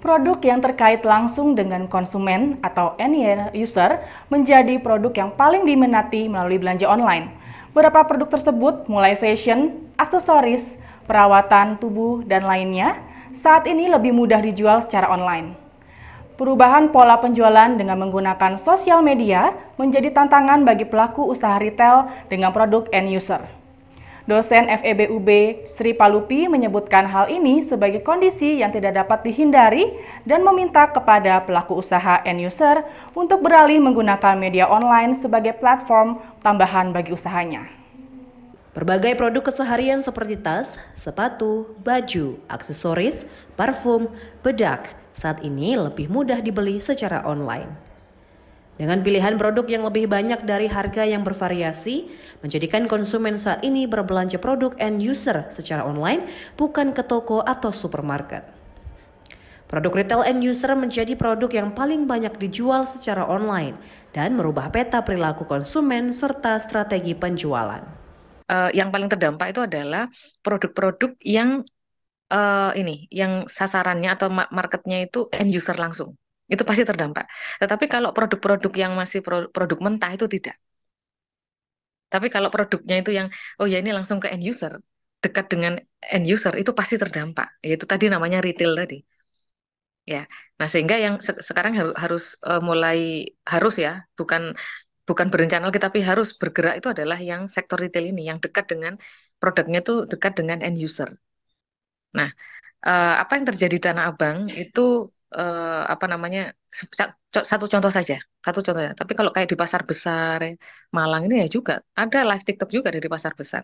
Produk yang terkait langsung dengan konsumen atau end user menjadi produk yang paling diminati melalui belanja online. Beberapa produk tersebut mulai fashion, aksesoris, perawatan tubuh, dan lainnya saat ini lebih mudah dijual secara online. Perubahan pola penjualan dengan menggunakan sosial media menjadi tantangan bagi pelaku usaha retail dengan produk end user. Dosen FEB UB Sri Palupi menyebutkan hal ini sebagai kondisi yang tidak dapat dihindari dan meminta kepada pelaku usaha end user untuk beralih menggunakan media online sebagai platform tambahan bagi usahanya. Berbagai produk keseharian seperti tas, sepatu, baju, aksesoris, parfum, bedak saat ini lebih mudah dibeli secara online. Dengan pilihan produk yang lebih banyak dari harga yang bervariasi, menjadikan konsumen saat ini berbelanja produk end user secara online bukan ke toko atau supermarket. Produk retail end user menjadi produk yang paling banyak dijual secara online dan merubah peta perilaku konsumen serta strategi penjualan. Yang paling terdampak itu adalah produk-produk yang yang sasarannya atau marketnya itu end user langsung. Itu pasti terdampak. Tetapi kalau produk-produk yang masih produk mentah itu tidak. Tapi kalau produknya itu yang oh ya ini langsung ke end user, dekat dengan end user itu pasti terdampak. Yaitu tadi namanya retail tadi. Ya. Nah, sehingga yang sekarang harus ya, bukan berencana lagi tapi harus bergerak itu adalah yang sektor retail ini yang dekat dengan produknya itu dekat dengan end user. Nah, apa yang terjadi di Tanah Abang itu satu contoh saja. Tapi kalau kayak di pasar besar Malang ini ya juga ada live TikTok juga dari pasar besar.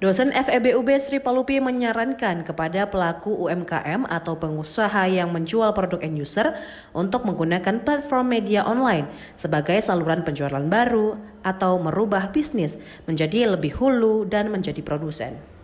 Dosen FEB UB Sri Palupi menyarankan kepada pelaku UMKM atau pengusaha yang menjual produk end user untuk menggunakan platform media online sebagai saluran penjualan baru atau merubah bisnis menjadi lebih hulu dan menjadi produsen.